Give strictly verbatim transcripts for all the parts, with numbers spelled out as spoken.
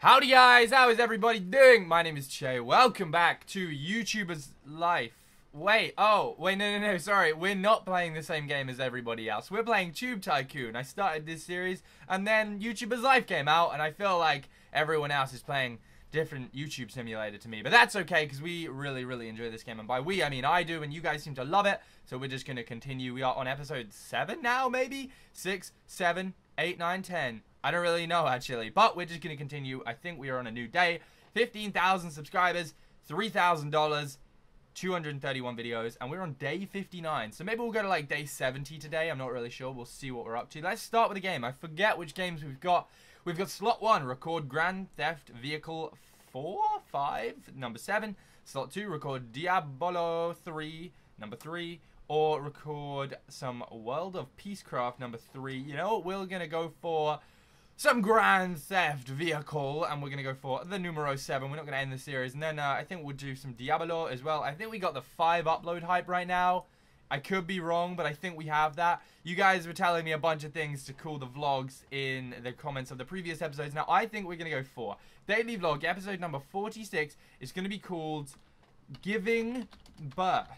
Howdy guys, how is everybody doing? My name is Che, welcome back to YouTuber's Life. Wait, oh, wait, no, no, no, sorry, we're not playing the same game as everybody else. We're playing Tube Tycoon. I started this series, and then YouTuber's Life came out, and I feel like everyone else is playing different YouTube simulator to me. But that's okay, because we really, really enjoy this game, and by we, I mean I do, and you guys seem to love it, so we're just going to continue. We are on episode seven now, maybe? six, seven, eight, nine, ten. I don't really know, actually, but we're just going to continue. I think we are on a new day. fifteen thousand subscribers, three thousand dollars, two hundred thirty-one videos, and we're on day fifty-nine. So maybe we'll go to, like, day seventy today. I'm not really sure. We'll see what we're up to. Let's start with a game. I forget which games we've got. We've got slot one, record Grand Theft Vehicle four, five, number seven. Slot two, record Diablo three, number three. Or record some World of Peacecraft, number three. You know what? We're going to go for some Grand Theft Vehicle, and we're going to go for the numero seven. We're not going to end the series. And then uh, I think we'll do some Diablo as well. I think we got the five upload hype right now. I could be wrong, but I think we have that. You guys were telling me a bunch of things to call the vlogs in the comments of the previous episodes. Now, I think we're going to go for daily vlog, episode number forty-six. It's going to be called Giving Birth.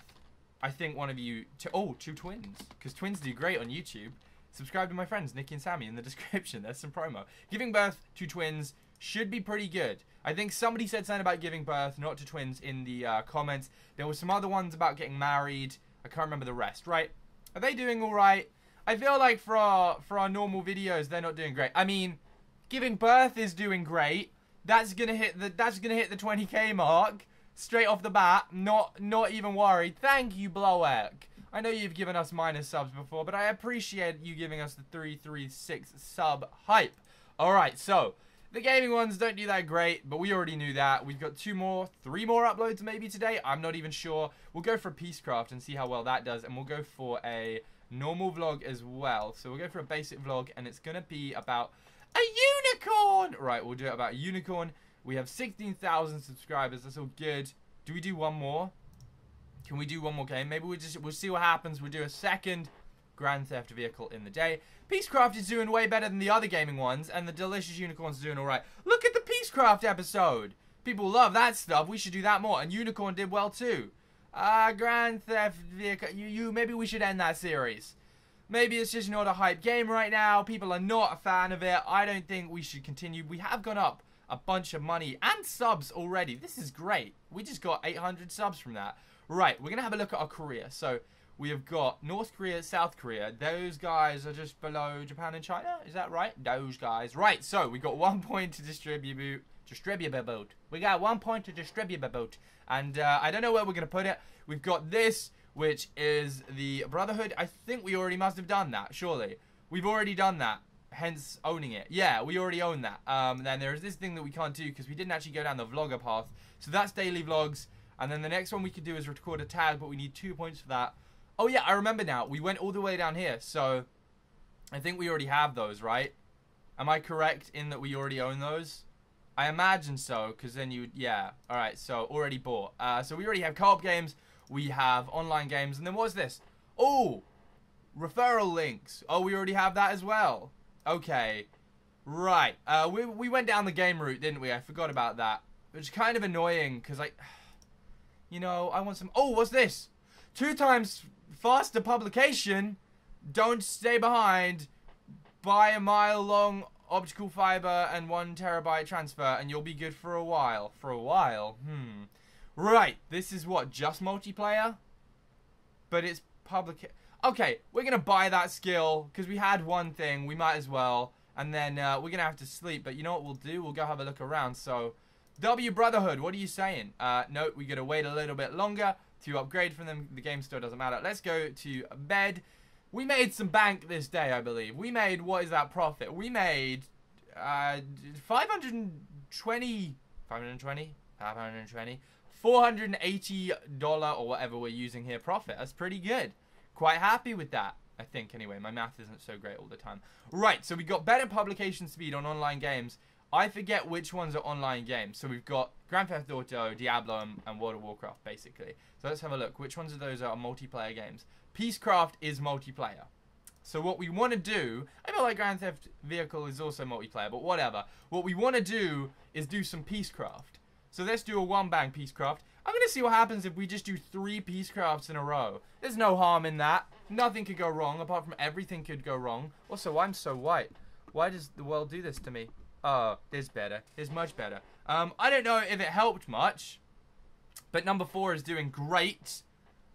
I think one of you... Oh, two twins. Because twins do great on YouTube. Subscribe to my friends, Nikki and Sammy, in the description. There's some promo. Giving birth to twins should be pretty good. I think somebody said something about giving birth, not to twins, in the uh, comments. There were some other ones about getting married. I can't remember the rest, right? Are they doing all right? I feel like for our, for our normal videos, they're not doing great. I mean, giving birth is doing great. That's gonna hit the, that's gonna hit the twenty K mark straight off the bat. Not, not even worried. Thank you, Blowerk. I know you've given us minus subs before, but I appreciate you giving us the three three six sub hype. Alright, so, the gaming ones don't do that great, but we already knew that. We've got two more, three more uploads maybe today. I'm not even sure. We'll go for Peacecraft and see how well that does, and we'll go for a normal vlog as well. So we'll go for a basic vlog, and it's going to be about a unicorn! Right, we'll do it about a unicorn. We have sixteen thousand subscribers. That's all good. Do we do one more? Can we do one more game? Maybe we just, we'll see what happens. We'll do a second Grand Theft Vehicle in the day. Peacecraft is doing way better than the other gaming ones, and the Delicious Unicorn's doing alright. Look at the Peacecraft episode. People love that stuff. We should do that more. And Unicorn did well too. Ah, uh, Grand Theft Vehicle. You, you, maybe we should end that series. Maybe it's just not a hype game right now. People are not a fan of it. I don't think we should continue. We have gone up a bunch of money and subs already. This is great. We just got eight hundred subs from that. Right, we're going to have a look at our Korea. So, we have got North Korea, South Korea. Those guys are just below Japan and China. Is that right? Those guys. Right, so we got one point to distribute. Distribute about. We got one point to distribute about. And uh, I don't know where we're going to put it. We've got this, which is the Brotherhood. I think we already must have done that, surely. We've already done that. Hence, owning it. Yeah, we already own that. Um, then there is this thing that we can't do because we didn't actually go down the vlogger path. So, that's daily vlogs. And then the next one we could do is record a tag, but we need two points for that. Oh yeah, I remember now. We went all the way down here, so I think we already have those, right? Am I correct in that we already own those? I imagine so, because then you, yeah. Alright, so already bought. Uh, so we already have co-op games, we have online games, and then what's this? Oh! Referral links. Oh, we already have that as well. Okay. Right. Uh, we, we went down the game route, didn't we? I forgot about that. Which is kind of annoying, because I... You know, I want some... Oh, what's this? Two times faster publication. Don't stay behind. Buy a mile long optical fiber and one terabyte transfer and you'll be good for a while. For a while? Hmm. Right. This is what? Just multiplayer? But it's public... Okay, we're going to buy that skill because we had one thing. We might as well. And then uh, we're going to have to sleep. But you know what we'll do? We'll go have a look around. So... W Brotherhood, what are you saying? Uh, no, we gotta wait a little bit longer to upgrade from them. The game store doesn't matter. Let's go to bed. We made some bank this day, I believe. We made, what is that profit? We made uh, five hundred twenty, five hundred twenty, five hundred twenty, four hundred eighty dollars or whatever we're using here profit. That's pretty good. Quite happy with that, I think. Anyway, my math isn't so great all the time. Right, so we got better publication speed on online games. I forget which ones are online games. So we've got Grand Theft Auto, Diablo, and, and World of Warcraft, basically. So let's have a look. Which ones of those are multiplayer games? Peacecraft is multiplayer. So what we want to do... I feel like Grand Theft Vehicle is also multiplayer, but whatever. What we want to do is do some piececraft. So let's do a one-bang piececraft. I'm going to see what happens if we just do three piececrafts in a row. There's no harm in that. Nothing could go wrong, apart from everything could go wrong. Also, I'm so white. Why does the world do this to me? Oh, there's better. There's much better. Um, I don't know if it helped much, but number four is doing great.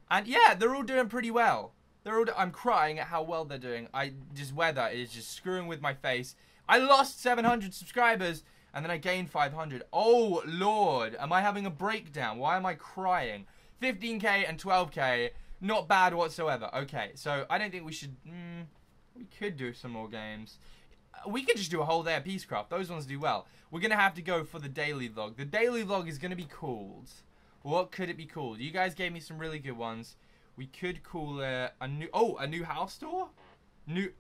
And yeah, they're all doing pretty well. They're all. I'm crying at how well they're doing. I just weather is just screwing with my face. I lost seven hundred subscribers, and then I gained five hundred. Oh, Lord. Am I having a breakdown? Why am I crying? fifteen K and twelve K. Not bad whatsoever. Okay, so I don't think we should... Mm, we could do some more games. We could just do a whole day of Peacecraft. Those ones do well. We're going to have to go for the daily vlog. The daily vlog is going to be called... What could it be called? You guys gave me some really good ones. We could call it a new... Oh, a new house tour? New...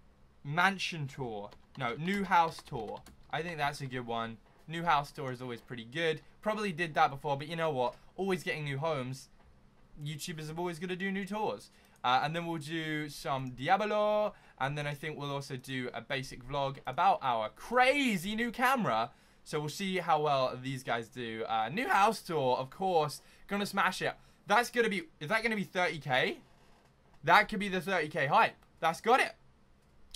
Mansion tour. No, new house tour. I think that's a good one. New house tour is always pretty good. Probably did that before, but you know what? Always getting new homes. YouTubers are always going to do new tours. Uh, and then we'll do some Diablo. And then I think we'll also do a basic vlog about our crazy new camera. So we'll see how well these guys do. Uh, new house tour, of course. Gonna smash it. That's going to be... Is that going to be thirty K? That could be the thirty K hype. That's got it.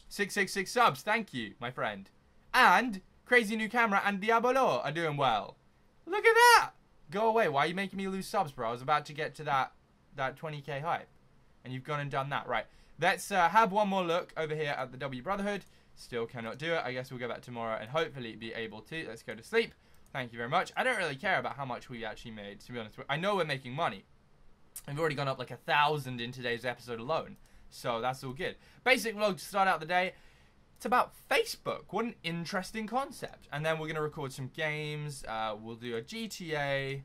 six six six subs. Thank you, my friend. And... Crazy new camera and Diablo are doing well. Look at that. Go away. Why are you making me lose subs, bro? I was about to get to that that twenty K hype. And you've gone and done that. Right. Let's uh, have one more look over here at the W Brotherhood. Still cannot do it. I guess we'll go back tomorrow and hopefully be able to. Let's go to sleep. Thank you very much. I don't really care about how much we actually made, to be honest. I know we're making money. I've already gone up like a thousand in today's episode alone. So that's all good. Basic vlog to start out the day. It's about Facebook. What an interesting concept. And then we're going to record some games. Uh, we'll do a G T A.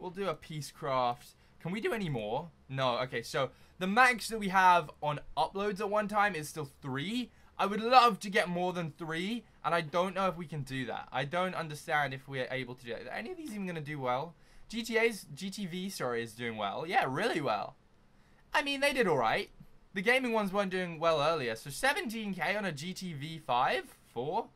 We'll do a Peacecraft. Can we do any more? No. Okay, so the max that we have on uploads at one time is still three. I would love to get more than three, and I don't know if we can do that. I don't understand if we're able to do that. Are any of these even going to do well? G T A's, G T V, sorry, is doing well. Yeah, really well. I mean, they did all right. The gaming ones weren't doing well earlier. So seventeen K on a G T V five? four?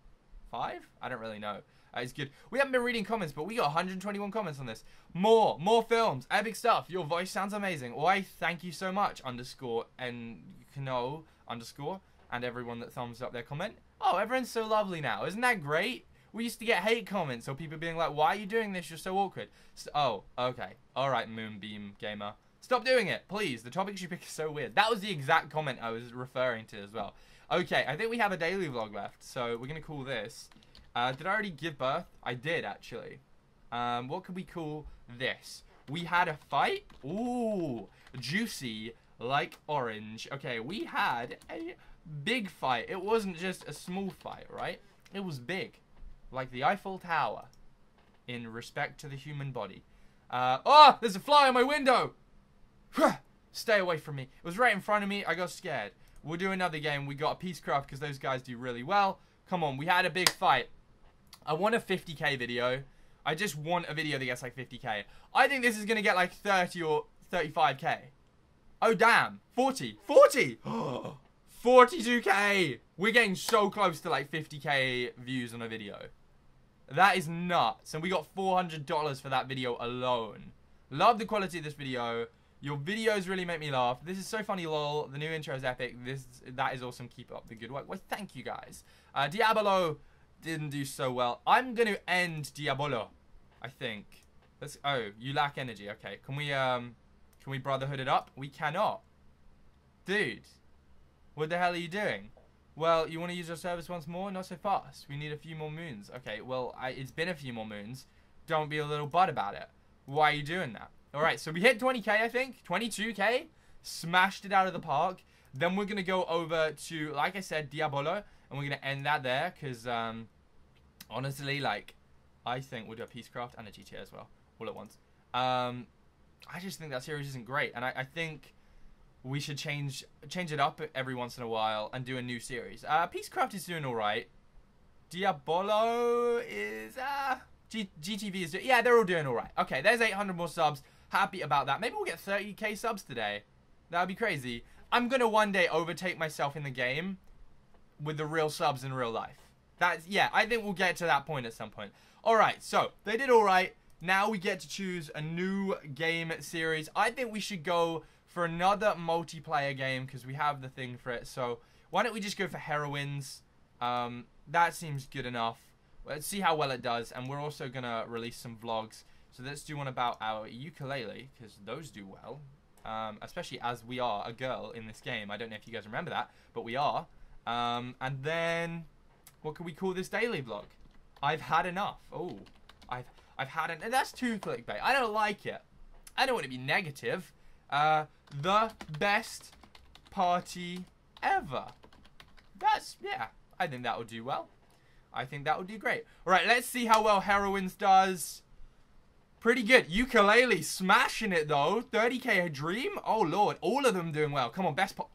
five? I don't really know. Uh, it's good. We haven't been reading comments, but we got one hundred twenty-one comments on this. More. More films. Epic stuff. Your voice sounds amazing. Why, thank you so much. Underscore. And Kno. Underscore. And everyone that thumbs up their comment. Oh, everyone's so lovely now. Isn't that great? We used to get hate comments or people being like, why are you doing this? You're so awkward. So, oh, okay. All right, Moonbeam Gamer. Stop doing it, please. The topics you pick are so weird. That was the exact comment I was referring to as well. Okay, I think we have a daily vlog left, so we're going to call this. Uh, did I already give birth? I did, actually. Um, what could we call this? We had a fight? Ooh, juicy like orange. Okay, we had a big fight. It wasn't just a small fight, right? It was big, like the Eiffel Tower, in respect to the human body. Uh, oh, there's a fly on my window! Stay away from me. It was right in front of me. I got scared. We'll do another game. We got a Peacecraft because those guys do really well. Come on. We had a big fight. I want a fifty K video. I just want a video that gets like fifty K. I think this is going to get like thirty or thirty-five K. Oh, damn. forty. forty. forty-two K. We're getting so close to like fifty K views on a video. That is nuts. And we got four hundred dollars for that video alone. Love the quality of this video. Your videos really make me laugh. This is so funny, lol. The new intro is epic. This that is awesome. Keep up the good work. Well, thank you guys. Uh, Diablo didn't do so well. I'm going to end Diablo, I think. Let's. Oh, you lack energy. Okay. Can we um, can we brotherhood it up? We cannot. Dude, what the hell are you doing? Well, you want to use your service once more? Not so fast. We need a few more moons. Okay. Well, I, it's been a few more moons. Don't be a little butt about it. Why are you doing that? Alright, so we hit twenty K, I think. twenty-two K. Smashed it out of the park. Then we're going to go over to, like I said, Diablo. And we're going to end that there. Because, um, honestly, like, I think we'll do a Peacecraft and a G T A as well. All at once. Um, I just think that series isn't great. And I, I think we should change change it up every once in a while and do a new series. Uh, Peacecraft is doing alright. Diablo is... Uh, G GTV is doing... Yeah, they're all doing alright. Okay, there's eight hundred more subs. Happy about that. Maybe we'll get thirty K subs today. That would be crazy. I'm going to one day overtake myself in the game with the real subs in real life. That's, yeah, I think we'll get to that point at some point. Alright, so, they did alright. Now we get to choose a new game series. I think we should go for another multiplayer game because we have the thing for it. So, why don't we just go for Heroines? Um, that seems good enough. Let's see how well it does. And we're also going to release some vlogs. So, let's do one about our ukulele because those do well. Um, especially as we are a girl in this game. I don't know if you guys remember that, but we are. Um, and then... what can we call this daily vlog? I've had enough. Oh, I've I've had an. That's too clickbait. I don't like it. I don't want to be negative. Uh, the best party ever. That's yeah. I think that will do well. I think that will do great. All right, let's see how well Heroines does. Pretty good. Ukulele smashing it though. thirty K a dream. Oh lord, all of them doing well. Come on, best part.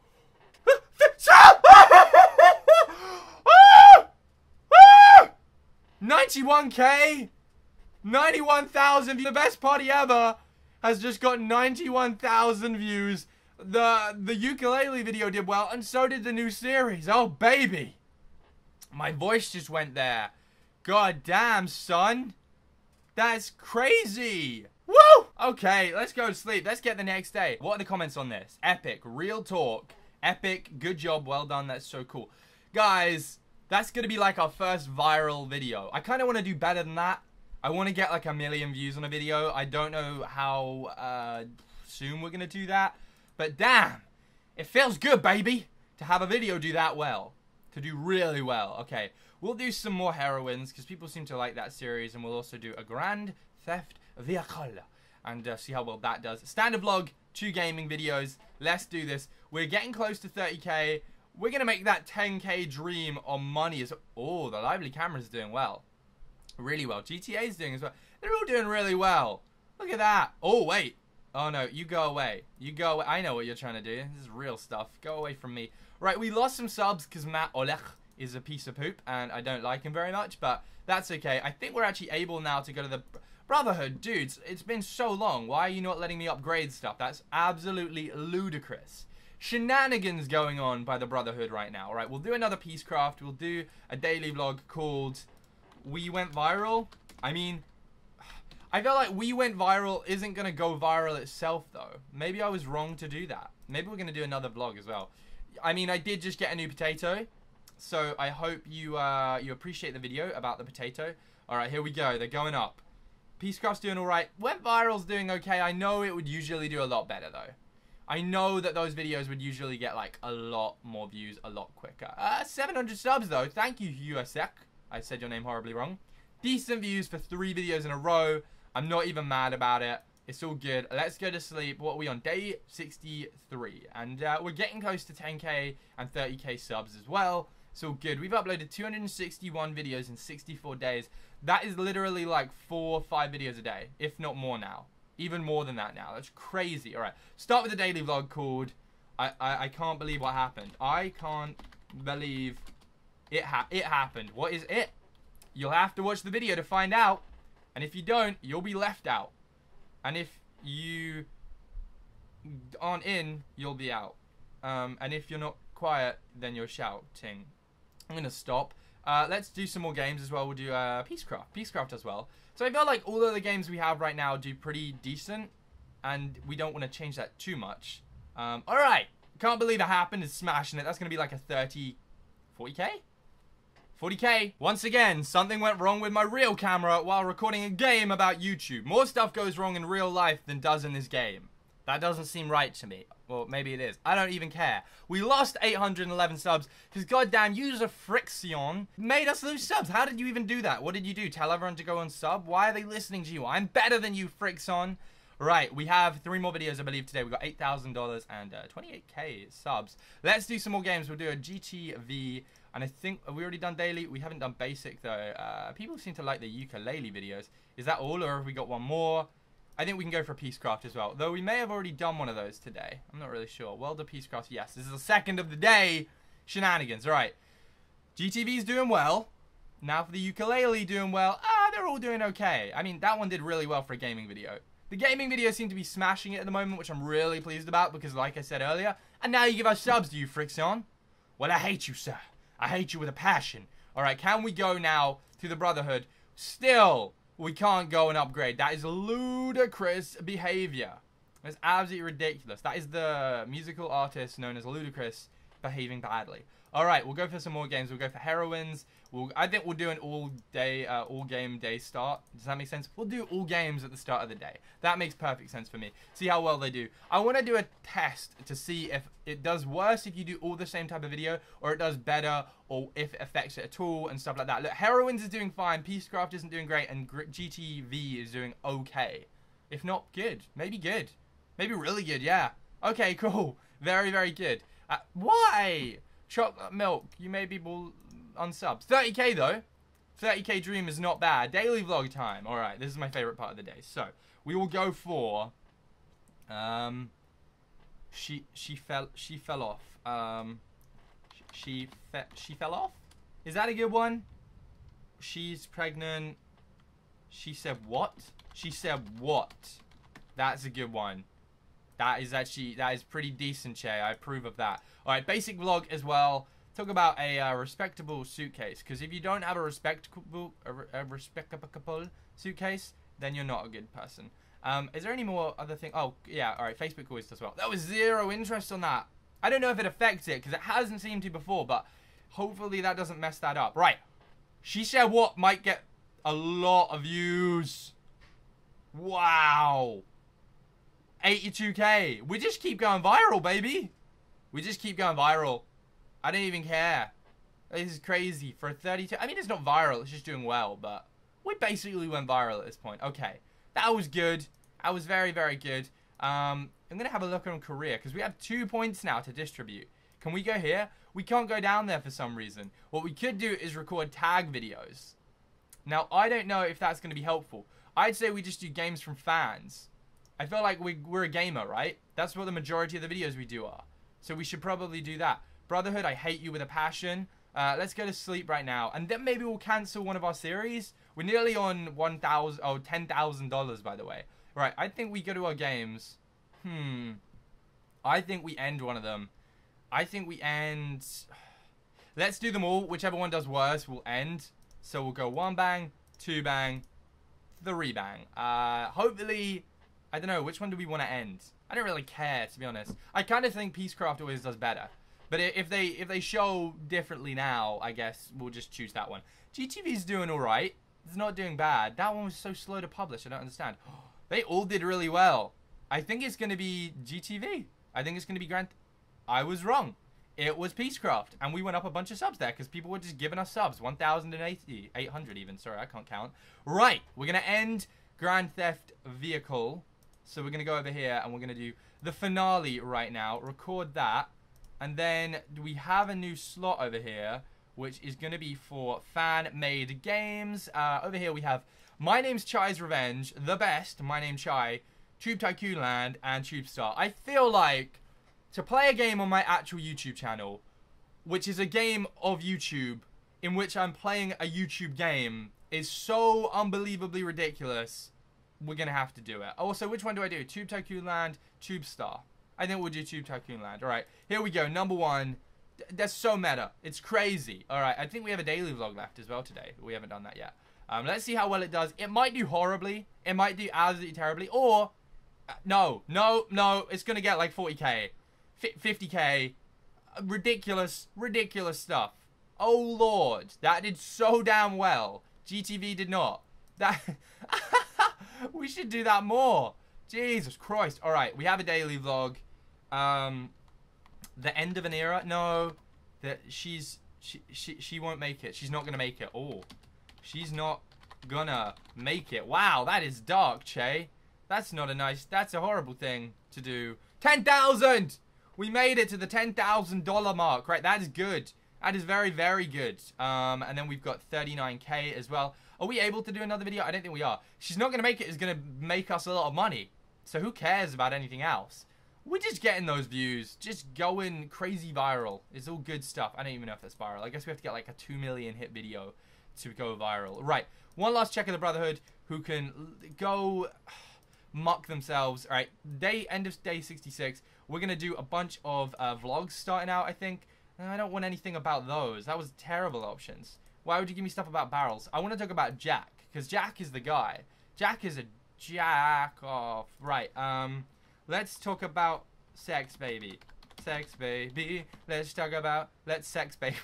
ninety-one K, ninety-one thousand, the best party ever has just got ninety-one thousand views. The the ukulele video did well, and so did the new series. Oh baby, my voice just went there. God damn son, that's crazy. Woo! Okay, let's go to sleep. Let's get the next day. What are the comments on this? Epic, real talk, epic. Good job, well done. That's so cool, guys. That's going to be like our first viral video. I kind of want to do better than that. I want to get like a million views on a video. I don't know how uh, soon we're going to do that. But damn, it feels good, baby, to have a video do that well. To do really well. Okay, we'll do some more Heroines because people seem to like that series. And we'll also do a Grand Theft Vehicle and uh, see how well that does. Standard vlog, two gaming videos. Let's do this. We're getting close to thirty K. We're going to make that ten K dream on money. Oh, the lively camera's doing well. Really well. G T A's doing as well. They're all doing really well. Look at that. Oh, wait. Oh, no. You go away. You go away. I know what you're trying to do. This is real stuff. Go away from me. Right, we lost some subs because Matt Oleg is a piece of poop. And I don't like him very much. But that's okay. I think we're actually able now to go to the... Brotherhood, dudes. It's been so long. Why are you not letting me upgrade stuff? That's absolutely ludicrous. Shenanigans going on by the Brotherhood right now. All right, we'll do another Peacecraft. We'll do a daily vlog called We Went Viral. I mean, I feel like We Went Viral isn't going to go viral itself, though. Maybe I was wrong to do that. Maybe we're going to do another vlog as well. I mean, I did just get a new potato. So I hope you uh, you appreciate the video about the potato. All right, here we go. They're going up. Peacecraft's doing all right. Went Viral's doing okay. I know it would usually do a lot better, though. I know that those videos would usually get, like, a lot more views, a lot quicker. Uh, seven hundred subs, though. Thank you, U S E C. I said your name horribly wrong. Decent views for three videos in a row. I'm not even mad about it. It's all good. Let's go to sleep. What are we on? Day sixty-three. And uh, we're getting close to ten K and thirty K subs as well. It's all good. We've uploaded two hundred sixty-one videos in sixty-four days. That is literally, like, four or five videos a day, if not more now. Even more than that now. That's crazy. Alright. Start with a daily vlog called I, I, I Can't Believe What Happened. I can't believe it, ha it happened. What is it? You'll have to watch the video to find out. And if you don't, you'll be left out. And if you aren't in, you'll be out. Um, and if you're not quiet, then you're shouting. I'm going to stop. Uh, let's do some more games as well. We'll do uh, Peacecraft. Peacecraft as well. So I feel like all of the games we have right now do pretty decent. And we don't want to change that too much. Um, Alright. Can't Believe It Happened is smashing it. That's going to be like a thirty... forty K? forty K. Once again, something went wrong with my real camera while recording a game about YouTube. More stuff goes wrong in real life than does in this game. That doesn't seem right to me. Well, maybe it is. I don't even care. We lost eight hundred eleven subs because goddamn user friction made us lose subs. How did you even do that? What did you do? Tell everyone to go on sub? Why are they listening to you? I'm better than you, friction. Right, we have three more videos, I believe, today. We've got eight thousand dollars and uh, twenty-eight K subs. Let's do some more games. We'll do a G T V. And I think, have we already done daily? We haven't done basic, though. Uh, people seem to like the ukulele videos. Is that all, or have we got one more? I think we can go for Peacecraft as well. Though we may have already done one of those today. I'm not really sure. Well, the Peacecraft, yes. This is the second of the day. Shenanigans. All right. G T V's doing well. Now for the ukulele doing well. Ah, they're all doing okay. I mean, that one did really well for a gaming video. The gaming videos seem to be smashing it at the moment, which I'm really pleased about because, like I said earlier, and now you give us subs, do you, Friction? Well, I hate you, sir. I hate you with a passion. Alright, can we go now to the Brotherhood? Still, we can't go and upgrade. That is ludicrous behavior. That's absolutely ridiculous. That is the musical artist known as Ludicrous behaving badly. Alright, we'll go for some more games. We'll go for Heroines. We'll, I think we'll do an all-day, uh, all-game day start. Does that make sense? We'll do all games at the start of the day. That makes perfect sense for me. See how well they do. I want to do a test to see if it does worse if you do all the same type of video, or it does better, or if it affects it at all, and stuff like that. Look, Heroines is doing fine, Peacecraft isn't doing great, and G T V is doing okay. If not good. Maybe good. Maybe really good, yeah. Okay, cool. Very, very good. Uh, why? Chocolate milk. You may be unsubs. thirty K though. thirty K dream is not bad. Daily vlog time. Alright, this is my favorite part of the day. So, we will go for... Um... She, she fell, she fell off. Um... She, she, fe she fell off? Is that a good one? She's pregnant. She said what? She said what? That's a good one. That is actually, that is pretty decent, Che. I approve of that. All right, basic vlog as well. Talk about a uh, respectable suitcase. Because if you don't have a respectable, a, a respectable suitcase, then you're not a good person. Um, is there any more other thing? Oh, yeah. All right, Facebook always does well. There was zero interest on that. I don't know if it affects it because it hasn't seemed to before. But hopefully that doesn't mess that up. Right. She said what might get a lot of views. Wow. eighty-two K. We just keep going viral, baby. We just keep going viral. I don't even care. This is crazy for thirty-two. I mean, it's not viral. It's just doing well, but we basically went viral at this point. Okay. That was good. That was very, very good. Um, I'm going to have a look on career because we have two points now to distribute. Can we go here? We can't go down there for some reason. What we could do is record tag videos. Now, I don't know if that's going to be helpful. I'd say we just do games from fans. I feel like we, we're a gamer, right? That's what the majority of the videos we do are. So we should probably do that. Brotherhood, I hate you with a passion. Uh, let's go to sleep right now. And then maybe we'll cancel one of our series. We're nearly on one thousand dollars, oh, ten thousand dollars, by the way. Right, I think we go to our games. Hmm. I think we end one of them. I think we end... Let's do them all. Whichever one does worse, we'll end. So we'll go one bang, two bang, three bang. Uh, hopefully... I don't know, which one do we want to end? I don't really care, to be honest. I kind of think Peacecraft always does better. But if they if they show differently now, I guess we'll just choose that one. G T V's doing alright. It's not doing bad. That one was so slow to publish, I don't understand. They all did really well. I think it's going to be G T V. I think it's going to be Grand... I was wrong. It was Peacecraft. And we went up a bunch of subs there because people were just giving us subs. one thousand eighty, eight hundred even. Sorry, I can't count. Right, we're going to end Grand Theft Vehicle. So we're going to go over here and we're going to do the finale right now. Record that. And then we have a new slot over here, which is going to be for fan-made games. Uh, over here we have My Name's Chai's Revenge, The Best, My Name Chai, Tube Tycoon Land, and Tube Star. I feel like to play a game on my actual YouTube channel, which is a game of YouTube, in which I'm playing a YouTube game, is so unbelievably ridiculous. We're going to have to do it. Also, which one do I do? Tube Tycoon Land, Tube Star. I think we'll do Tube Tycoon Land. All right, here we go. Number one. That's so meta. It's crazy. All right, I think we have a daily vlog left as well today. We haven't done that yet. Um, let's see how well it does. It might do horribly. It might do absolutely terribly. Or, uh, no, no, no. It's going to get like forty K, fifty K. Ridiculous, ridiculous stuff. Oh, Lord. That did so damn well. G T V did not. That... We should do that more. Jesus Christ. All right, we have a daily vlog. Um, the end of an era. No, that she's she she she won't make it. She's not gonna make it. Oh, she's not gonna make it. Wow, that is dark, Che. That's not a nice. That's a horrible thing to do. Ten thousand. We made it to the ten thousand dollar mark. Right, that is good. That is very very good. Um, and then we've got thirty-nine K as well. Are we able to do another video? I don't think we are. She's not going to make it. It's going to make us a lot of money. So who cares about anything else? We're just getting those views. Just going crazy viral. It's all good stuff. I don't even know if that's viral. I guess we have to get like a two million hit video to go viral. Right. One last check of the Brotherhood who can go muck themselves. All right. Day, end of day sixty-six. We're going to do a bunch of uh, vlogs starting out, I think. I don't want anything about those. That was terrible options. Why would you give me stuff about barrels? I want to talk about Jack, because Jack is the guy. Jack is a jack off. Right, um, let's talk about sex, baby. Sex, baby. Let's talk about, let's sex, baby.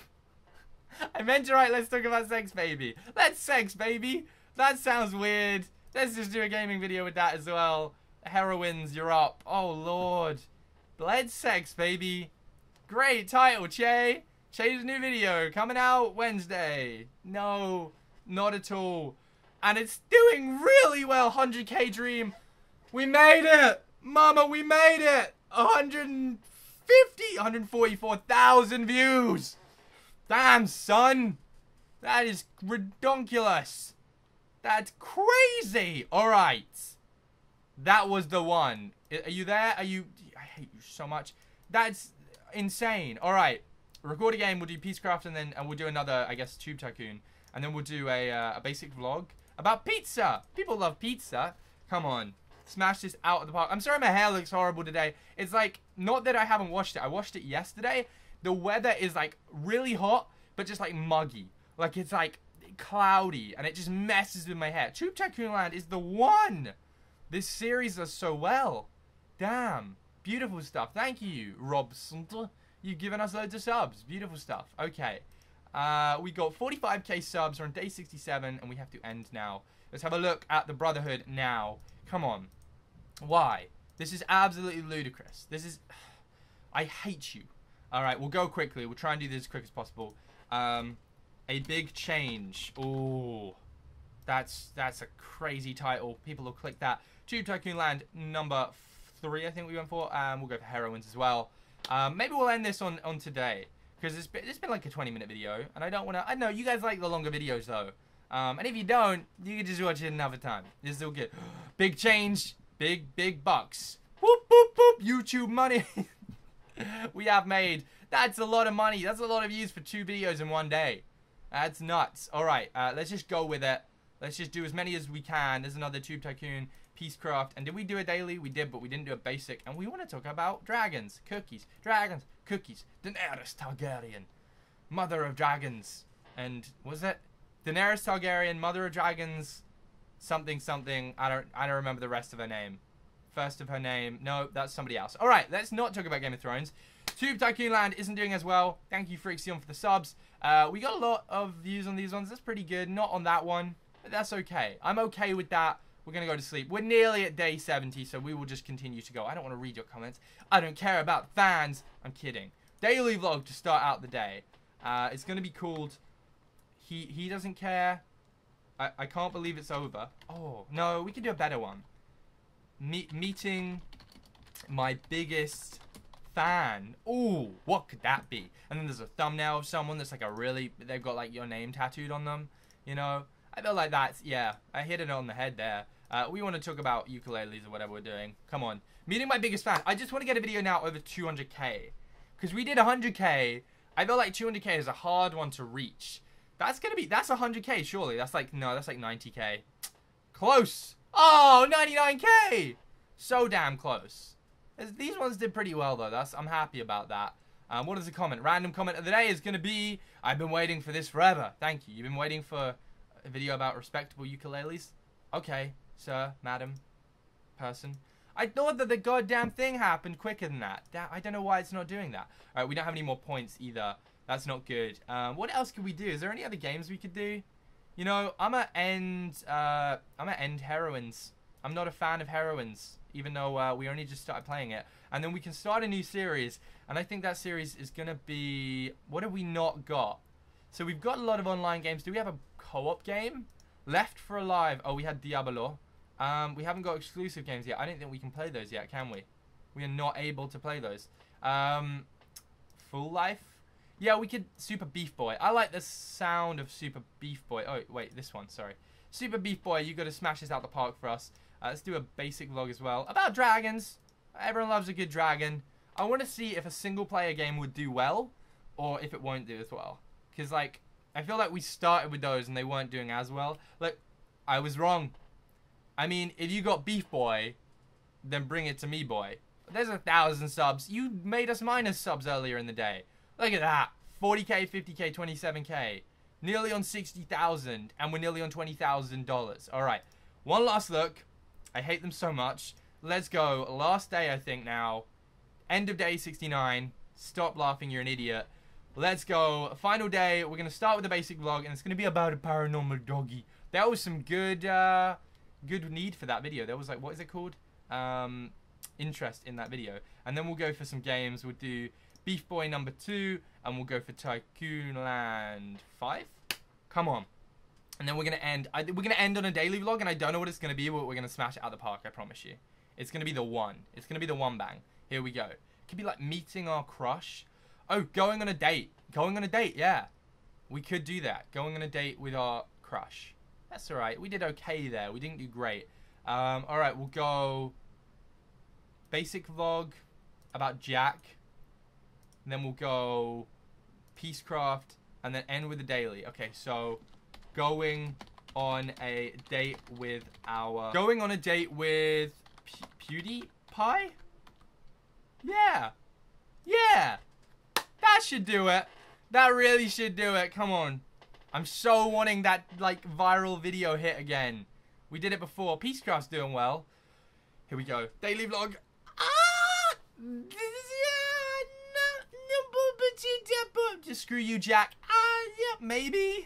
I meant to write, let's talk about sex, baby. Let's sex, baby. That sounds weird. Let's just do a gaming video with that as well. Heroines, you're up. Oh, Lord. Let's sex, baby. Great title, Che. Che's new video coming out Wednesday. No, not at all. And it's doing really well. one hundred K dream. We made it. Mama, we made it. one hundred fifty, one hundred forty-four thousand views. Damn, son. That is redonkulous. That's crazy. All right. That was the one. Are you there? Are you... I hate you so much. That's insane. All right. Record a game, we'll do Peacecraft, and then and we'll do another, I guess, Tube Tycoon. And then we'll do a, uh, a basic vlog about pizza. People love pizza. Come on. Smash this out of the park. I'm sorry my hair looks horrible today. It's like, not that I haven't washed it. I washed it yesterday. The weather is like really hot, but just like muggy. Like it's like cloudy, and it just messes with my hair. Tube Tycoon Land is the one. This series does so well. Damn. Beautiful stuff. Thank you, Rob. You've given us loads of subs. Beautiful stuff. Okay. Uh, we got forty-five K subs. We're on day sixty-seven, and we have to end now. Let's have a look at the Brotherhood now. Come on. Why? This is absolutely ludicrous. This is... I hate you. All right, we'll go quickly. We'll try and do this as quick as possible. Um, a big change. Ooh. That's, that's a crazy title. People will click that. Tube Tycoon Land number three, I think we went for. Um, we'll go for Heroines as well. Um, maybe we'll end this on, on today, because it's been, it's been like a twenty minute video, and I don't want to, I know, you guys like the longer videos, though. Um, and if you don't, you can just watch it another time. It's still good. Big change, big, big bucks. Whoop, whoop, whoop, YouTube money. We have made, that's a lot of money. That's a lot of views for two videos in one day. That's nuts. All right, uh, let's just go with it. Let's just do as many as we can. There's another Tube Tycoon. Peacecraft. And did we do a daily? We did, but we didn't do a basic. And we want to talk about dragons. Cookies. Dragons. Cookies. Daenerys Targaryen. Mother of dragons. And was it? Daenerys Targaryen. Mother of dragons. Something, something. I don't, I don't remember the rest of her name. First of her name. No, that's somebody else. All right. Let's not talk about Game of Thrones. Tube Tycoon Land isn't doing as well. Thank you, Freaksion, for the subs. Uh, we got a lot of views on these ones. That's pretty good. Not on that one. But that's okay. I'm okay with that. We're going to go to sleep. We're nearly at day seventy, so we will just continue to go. I don't want to read your comments. I don't care about fans. I'm kidding. Daily vlog to start out the day. Uh, it's going to be called He He Doesn't Care. I, I Can't Believe It's Over. Oh, no, we can do a better one. Me meeting my biggest fan. Ooh, what could that be? And then there's a thumbnail of someone that's like a really... They've got like your name tattooed on them, you know? I feel like that's... Yeah, I hit it on the head there. Uh, we want to talk about ukuleles or whatever we're doing. Come on. Meeting my biggest fan. I just want to get a video now over two hundred K. Because we did one hundred K. I feel like two hundred K is a hard one to reach. That's going to be... That's one hundred K, surely. That's like... No, that's like ninety K. Close. Oh, ninety-nine K. So damn close. These ones did pretty well, though. That's, I'm happy about that. Um, what is the comment? Random comment of the day is going to be... I've been waiting for this forever. Thank you. You've been waiting for... A video about respectable ukuleles? Okay, sir, madam, person. I thought that the goddamn thing happened quicker than that. that I don't know why it's not doing that. Alright, we don't have any more points either. That's not good. Um, what else could we do? Is there any other games we could do? You know, I'm a end, uh, I'm a end Heroines. I'm not a fan of Heroines, even though uh, we only just started playing it. And then we can start a new series, and I think that series is gonna be... What have we not got? So we've got a lot of online games. Do we have a co-op game? Left for Alive. Oh, we had Diablo. Um, we haven't got exclusive games yet. I don't think we can play those yet, can we? We are not able to play those. Um, Full Life. Yeah, we could... Super Beef Boy. I like the sound of Super Beef Boy. Oh, wait, this one, sorry. Super Beef Boy, you got to smash this out the park for us. Uh, let's do a basic vlog as well. About dragons. Everyone loves a good dragon. I want to see if a single-player game would do well, or if it won't do as well. Because, like, I feel like we started with those and they weren't doing as well. Look, I was wrong. I mean, if you got Beef Boy, then bring it to me, boy. There's a thousand subs. You made us minus subs earlier in the day. Look at that. forty K, fifty K, twenty-seven K. nearly on sixty thousand, and we're nearly on twenty thousand dollars. All right, one last look. I hate them so much. Let's go. Last day, I think, now. End of day sixty-nine. Stop laughing, you're an idiot. Let's go. Final day. We're going to start with the basic vlog, and it's going to be about a paranormal doggy. That was some good, uh, good need for that video. There was, like, what is it called? Um, interest in that video. And then we'll go for some games. We'll do Beef Boy number two, and we'll go for Tycoon Land five. Come on. And then we're going to end. I, we're going to end on a daily vlog, and I don't know what it's going to be, but we're going to smash it out of the park, I promise you. It's going to be the one. It's going to be the one bang. Here we go. It could be, like, meeting our crush. Oh, going on a date. Going on a date, yeah. We could do that. Going on a date with our crush. That's all right. We did okay there. We didn't do great. Um, all right, we'll go basic vlog about Jack. And then we'll go Peacecraft and then end with the daily. Okay, so going on a date with our... Going on a date with Pe- PewDiePie? Yeah. Yeah. That should do it. That really should do it. Come on. I'm so wanting that, like, viral video hit again. We did it before. Peacecraft's doing well. Here we go. Daily vlog. Ah! Just screw you, Jack. Ah, yeah, maybe. one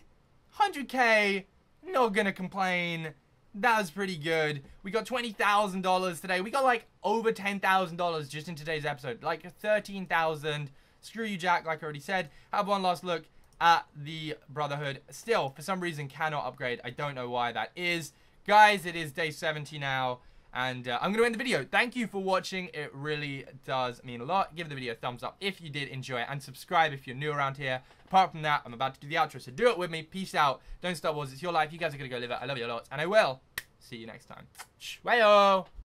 hundred K. Not gonna complain. That was pretty good. We got twenty thousand dollars today. We got, like, over ten thousand dollars just in today's episode. Like, thirteen thousand dollars. Screw you, Jack, like I already said. Have one last look at the Brotherhood. Still, for some reason, cannot upgrade. I don't know why that is. Guys, it is day seventy now, and uh, I'm going to end the video. Thank you for watching. It really does mean a lot. Give the video a thumbs up if you did enjoy it, and subscribe if you're new around here. Apart from that, I'm about to do the outro, so do it with me. Peace out. Don't Star Wars. It's your life. You guys are going to go live it. I love you a lot, and I will. See you next time. Bye-o.